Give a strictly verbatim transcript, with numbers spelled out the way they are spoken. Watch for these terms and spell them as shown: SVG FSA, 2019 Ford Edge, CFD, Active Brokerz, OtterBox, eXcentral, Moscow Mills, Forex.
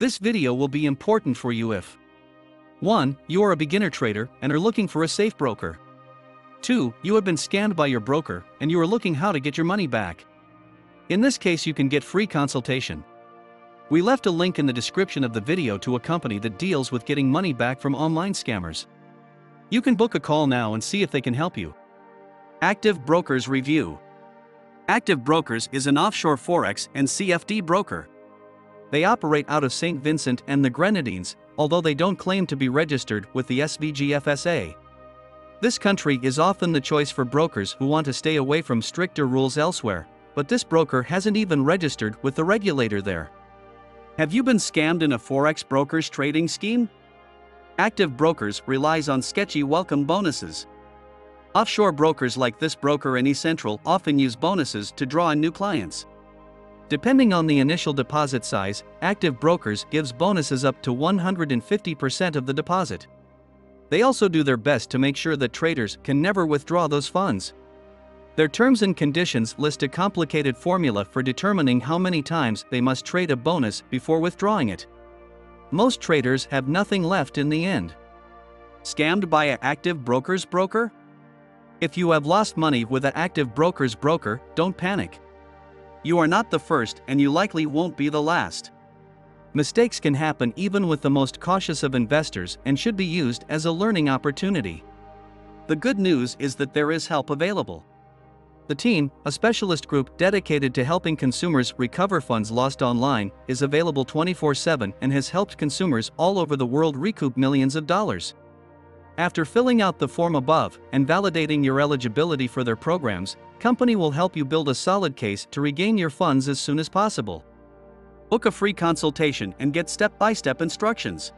This video will be important for you if one You are a beginner trader and are looking for a safe broker. two You have been scammed by your broker and you are looking how to get your money back. In this case you can get free consultation. We left a link in the description of the video to a company that deals with getting money back from online scammers. You can book a call now and see if they can help you. Active Brokerz Review. Active Brokerz is an offshore Forex and C F D broker. They operate out of Saint Vincent and the Grenadines, although they don't claim to be registered with the S V G F S A. This country is often the choice for brokers who want to stay away from stricter rules elsewhere, but this broker hasn't even registered with the regulator there. Have you been scammed in a Forex broker's trading scheme? Active Brokerz relies on sketchy welcome bonuses. Offshore brokers like this broker and eXcentral often use bonuses to draw in new clients. Depending on the initial deposit size, Active Brokerz gives bonuses up to one hundred fifty percent of the deposit. They also do their best to make sure that traders can never withdraw those funds. Their terms and conditions list a complicated formula for determining how many times they must trade a bonus before withdrawing it. Most traders have nothing left in the end. Scammed by an Active Brokerz broker? If you have lost money with an Active Brokerz broker, don't panic. You are not the first and you likely won't be the last. Mistakes can happen even with the most cautious of investors and should be used as a learning opportunity. The good news is that there is help available. The team, a specialist group dedicated to helping consumers recover funds lost online, is available twenty-four seven and has helped consumers all over the world recoup millions of dollars. After filling out the form above and validating your eligibility for their programs, company will help you build a solid case to regain your funds as soon as possible. Book a free consultation and get step-by-step instructions.